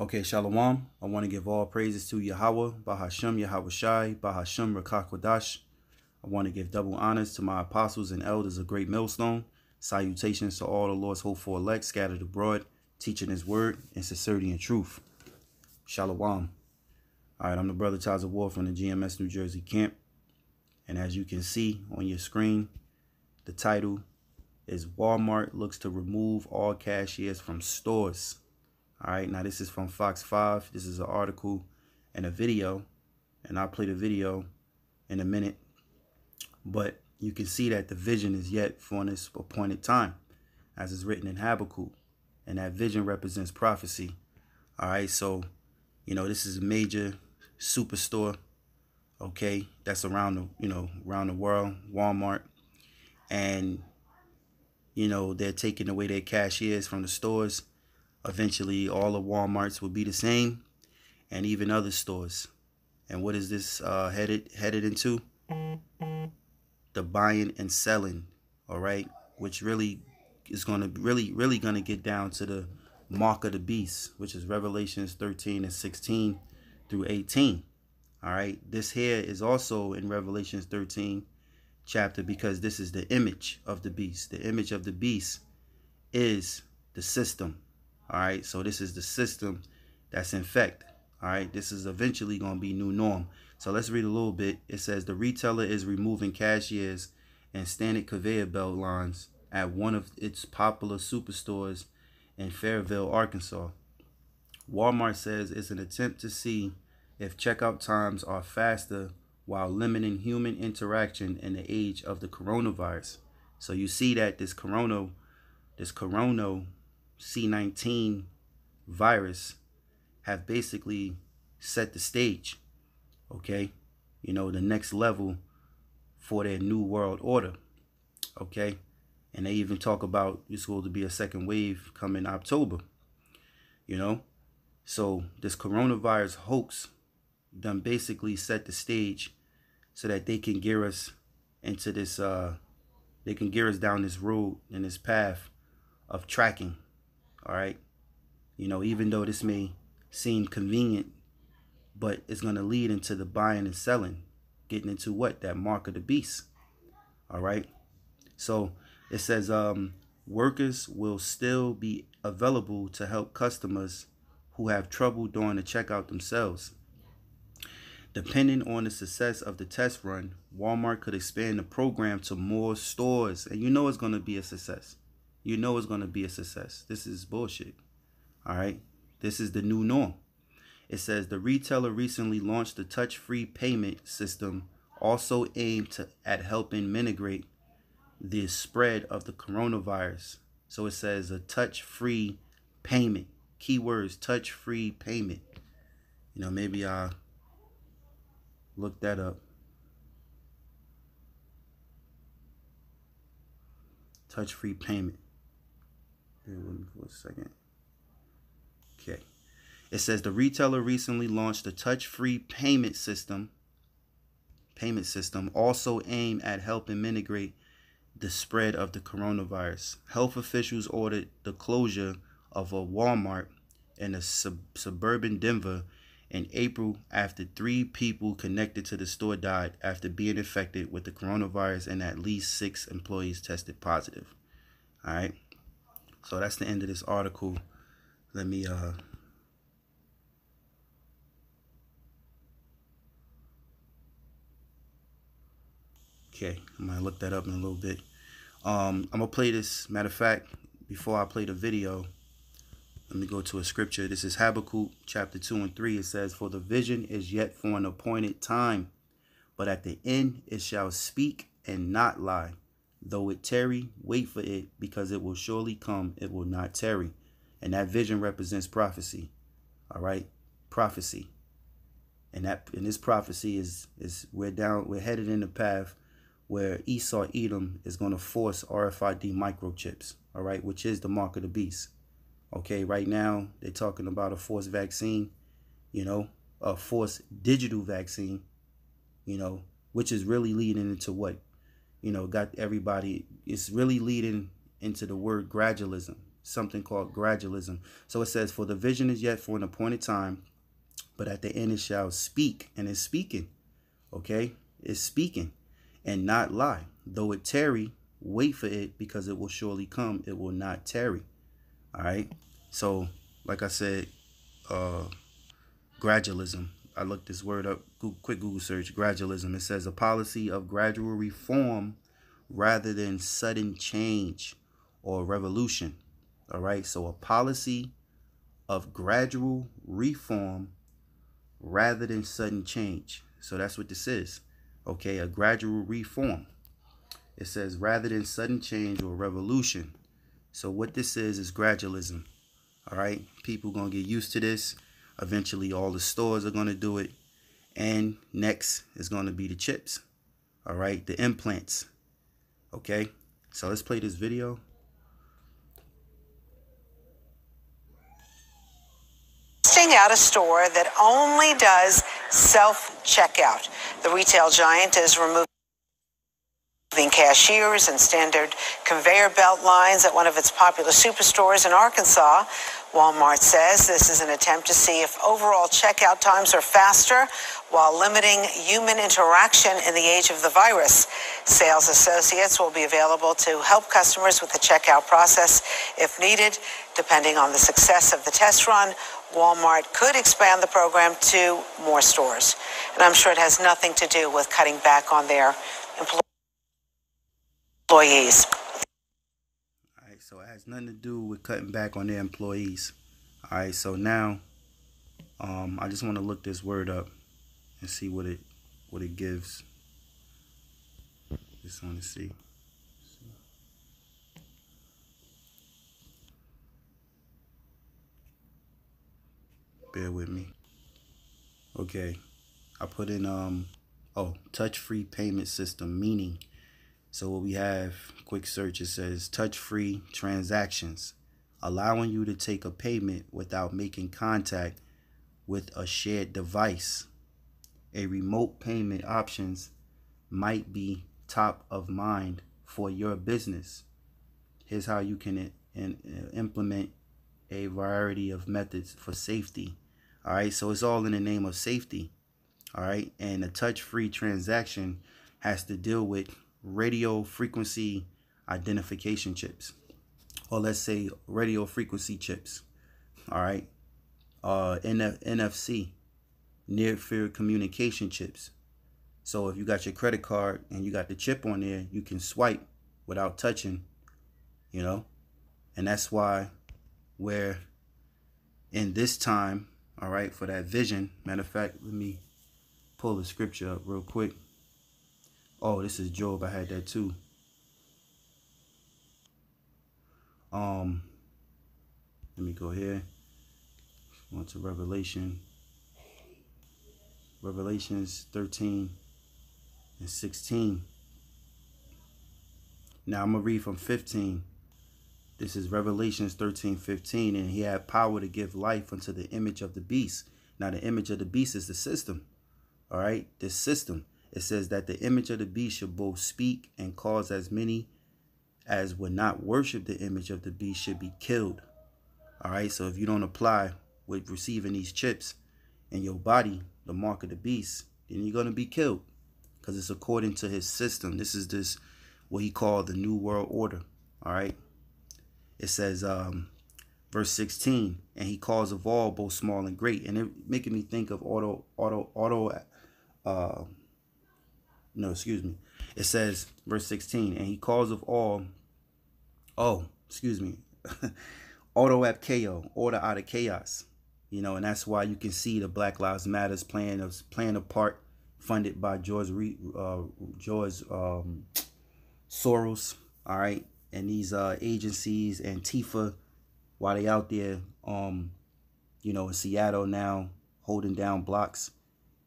Okay, Shalom. I want to give all praises to Yahawah, BaHaSham Yahawashi, BaHaSham Rawchaa Qadash. I want to give double honors to my apostles and elders of Great Millstone. Salutations to all the Lord's hopeful elect scattered abroad, teaching his word in sincerity and truth. Shalom. All right, I'm the brother Tazawal from the GMS New Jersey camp. And as you can see on your screen, the title is Walmart looks to remove all cashiers from stores. All right, now this is from Fox 5. This is an article and a video, and I'll play the video in a minute. But you can see that the vision is yet for this appointed time, as is written in Habakkuk, and that vision represents prophecy. All right, so, you know, this is a major superstore, okay, that's around the, you know, around the world, Walmart, and, you know, they're taking away their cashiers from the stores. Eventually, all the Walmarts will be the same, and even other stores. And what is this headed into? The buying and selling, all right? Which really is going to really going to get down to the mark of the beast, which is Revelations 13 and 16 through 18, all right? This here is also in Revelations 13 chapter, because this is the image of the beast. The image of the beast is the system. All right, so this is the system that's in effect. All right, this is eventually going to be new norm. So let's read a little bit. It says the retailer is removing cashiers and standard conveyor belt lines at one of its popular superstores in Fairville, Arkansas. Walmart says it's an attempt to see if checkout times are faster while limiting human interaction in the age of the coronavirus. So you see that this corona C-19 virus have basically set the stage, okay? You know, the next level for their new world order, okay? And they even talk about it's going to be a second wave coming October, you know? So this coronavirus hoax done basically set the stage so that they can gear us into this, they can gear us down this road and this path of tracking. All right, you know, even though this may seem convenient, but it's going to lead into the buying and selling, getting into what? That mark of the beast. All right, so it says workers will still be available to help customers who have trouble during the checkout themselves. Depending on the success of the test run, Walmart could expand the program to more stores, and you know it's going to be a success. You know it's going to be a success. This is bullshit. All right. This is the new norm. It says the retailer recently launched the touch-free payment system, also aimed at helping mitigate the spread of the coronavirus. So it says a touch-free payment. Keywords, touch-free payment. You know, maybe I look that up. Touch-free payment. Wait for a second. Okay. It says the retailer recently launched a touch-free payment system also aimed at helping mitigate the spread of the coronavirus. Health officials ordered the closure of a Walmart in a suburban Denver in April after 3 people connected to the store died after being infected with the coronavirus, and at least 6 employees tested positive. All right. So that's the end of this article. Let me okay, I might look that up in a little bit. I'm gonna play this. Matter of fact, before I play the video, let me go to a scripture. This is Habakkuk chapter 2 and 3. It says, for the vision is yet for an appointed time, but at the end it shall speak and not lie. Though it tarry, wait for it, because it will surely come, it will not tarry. And that vision represents prophecy. All right, prophecy. And that, and this prophecy is we're headed in the path where Esau Edom is going to force RFID microchips. All right, which is the mark of the beast. Okay, right now they're talking about a forced vaccine, you know, a forced digital vaccine, you know, which is really leading into what, you know, got everybody. It's really leading into the word gradualism, something called gradualism. So it says, for the vision is yet for an appointed time, but at the end it shall speak. And it's speaking, okay? It's speaking and not lie. Though it tarry, wait for it, because it will surely come. It will not tarry. All right. So like I said, gradualism. I looked this word up, quick Google search, gradualism. It says a policy of gradual reform rather than sudden change or revolution. All right. So a policy of gradual reform rather than sudden change. So that's what this is. Okay. A gradual reform. It says rather than sudden change or revolution. So what this is gradualism. All right. People going to get used to this. Eventually, all the stores are going to do it. And next is going to be the chips. All right. The implants. Okay. So let's play this video. Testing out a store that only does self-checkout. The retail giant is removing cashiers and standard conveyor belt lines at one of its popular superstores in Arkansas. Walmart says this is an attempt to see if overall checkout times are faster while limiting human interaction in the age of the virus. Sales associates will be available to help customers with the checkout process if needed. Depending on the success of the test run, Walmart could expand the program to more stores. And I'm sure it has nothing to do with cutting back on their employees. All right, so it has nothing to do with cutting back on their employees. All right, so now I just want to look this word up and see what it gives. Just want to see. Bear with me. Okay, I put in touch-free payment system, meaning. So what we have, quick search, it says touch-free transactions, allowing you to take a payment without making contact with a shared device. A remote payment options might be top of mind for your business. Here's how you can implement a variety of methods for safety. All right, so it's all in the name of safety. All right, and a touch-free transaction has to deal with radio frequency identification chips, or let's say radio frequency chips. All right, NFC, near field communication chips. So if you got your credit card and you got the chip on there, you can swipe without touching, you know. And that's why we're in this time, all right, for that vision. Matter of fact, let me pull the scripture up real quick. Oh, this is Job. I had that too. Let me go here. Go to Revelation. Revelations 13 and 16. Now I'm going to read from 15. This is Revelations 13:15, and he had power to give life unto the image of the beast. Now the image of the beast is the system. All right, this system. It says that the image of the beast should both speak and cause as many as would not worship the image of the beast should be killed. All right. So if you don't apply with receiving these chips in your body, the mark of the beast, then you're going to be killed, because it's according to his system. This is this what he called the New World Order. All right. It says verse 16, and he calls of all, both small and great. And it making me think of It says verse 16, and he calls of all. Auto apkeo, order out of chaos. You know, and that's why you can see the Black Lives Matters playing a part, funded by George Soros. All right, and these agencies, Antifa, while they out there, you know, in Seattle now, holding down blocks.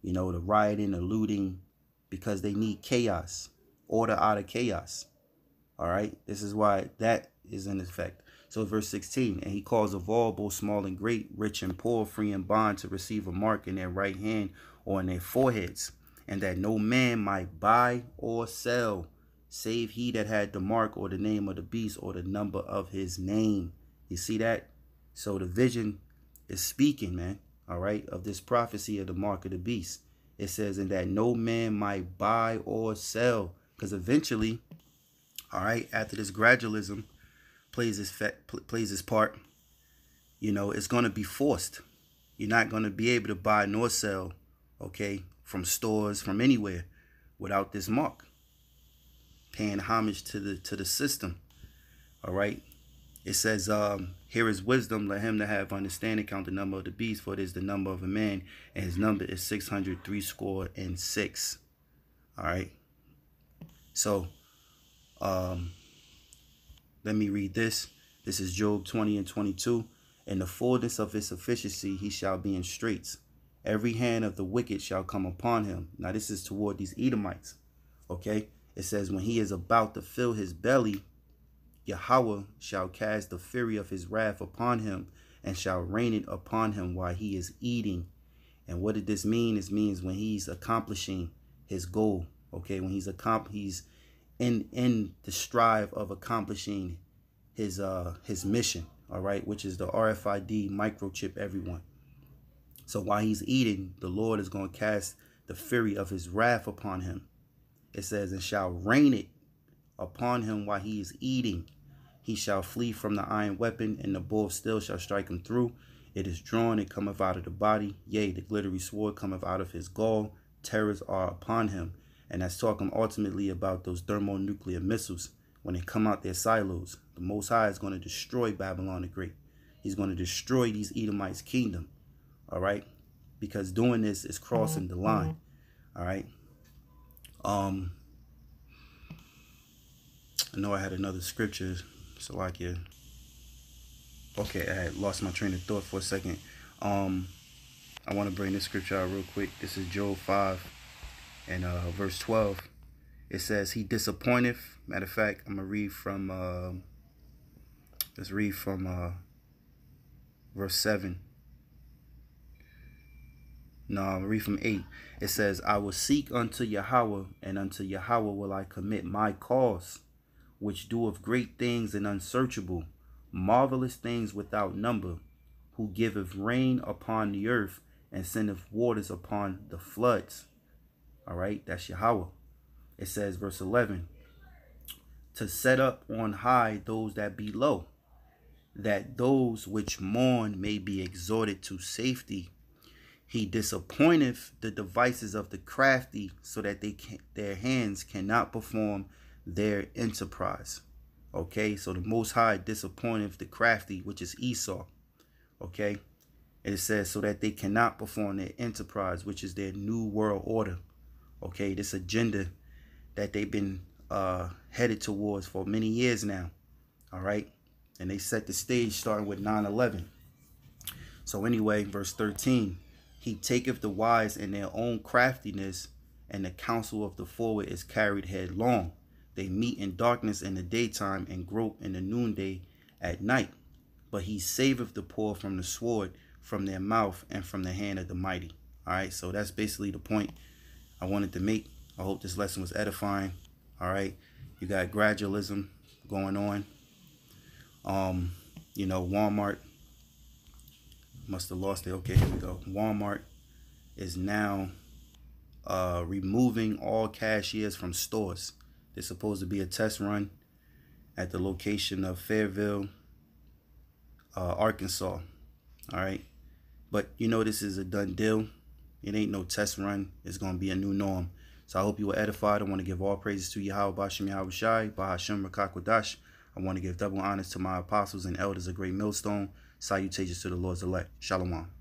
You know, the rioting, the looting. Because they need chaos, order out of chaos. All right. This is why that is in effect. So verse 16, and he calls of all, both small and great, rich and poor, free and bond, to receive a mark in their right hand or in their foreheads, and that no man might buy or sell, save he that had the mark or the name of the beast or the number of his name. You see that? So the vision is speaking, man, all right, of this prophecy of the mark of the beast. It says, and that no man might buy or sell, because eventually, all right, after this gradualism plays its part, you know, it's going to be forced. You're not going to be able to buy nor sell, okay, from stores, from anywhere, without this mark, paying homage to the system. All right, it says, here is wisdom, let him that have understanding count the number of the beast, for it is the number of a man, and his number is 666. All right, so let me read this. This is Job 20:22. In the fullness of his sufficiency he shall be in straits. Every hand of the wicked shall come upon him. Now this is toward these Edomites. Okay, it says, when he is about to fill his belly, Yahawah shall cast the fury of his wrath upon him, and shall rain it upon him while he is eating. And what did this mean? This means when he's accomplishing his goal. Okay, when he's in the strive of accomplishing his mission. All right, which is the RFID microchip everyone. So while he's eating, the Lord is going to cast the fury of his wrath upon him. It says, and shall rain it upon him while he is eating. He shall flee from the iron weapon, and the bow of steel shall strike him through. It is drawn, it cometh out of the body. Yea, the glittery sword cometh out of his gall. Terrors are upon him. And that's talking ultimately about those thermonuclear missiles when they come out their silos. The Most High is going to destroy Babylon the Great. He's going to destroy these Edomites' kingdom. All right, because doing this is crossing the line. All right. I know I had another scripture, so like, yeah. Okay, I had lost my train of thought for a second. I want to bring this scripture out real quick. This is Joel 5 and verse 12. It says, he disappointeth. Matter of fact, I'm gonna read from verse 7. No, I'll read from 8. It says, I will seek unto Yahawah, and unto Yahawah will I commit my cause, which doeth great things and unsearchable, marvelous things without number, who giveth rain upon the earth, and sendeth waters upon the floods. All right, that's Yahawah. It says, verse 11, to set up on high those that be low, that those which mourn may be exhorted to safety. He disappointeth the devices of the crafty, so that their hands cannot perform their enterprise. Okay, so the Most High disappointeth the crafty, which is Esau. Okay, and it says, so that they cannot perform their enterprise, which is their new world order. Okay, this agenda that they've been headed towards for many years now. All right, and they set the stage starting with 9/11. So anyway, verse 13. He taketh the wise in their own craftiness, and the counsel of the forward is carried headlong. They meet in darkness in the daytime, and grope in the noonday at night. But he saveth the poor from the sword, from their mouth, and from the hand of the mighty. All right, so that's basically the point I wanted to make. I hope this lesson was edifying. All right, you got gradualism going on. You know, Walmart. Must have lost it. Okay, here we go. Walmart is now removing all cashiers from stores. There's supposed to be a test run at the location of Fairville, Arkansas. All right. But, you know, this is a done deal. It ain't no test run. It's going to be a new norm. So I hope you were edified. I want to give all praises to Yahawah BaHaSham Yahawashi, BaHaSham Rewchaa Qadash. I want to give double honors to my apostles and elders, a great millstone. Salutations to the Lord's elect. Shalom.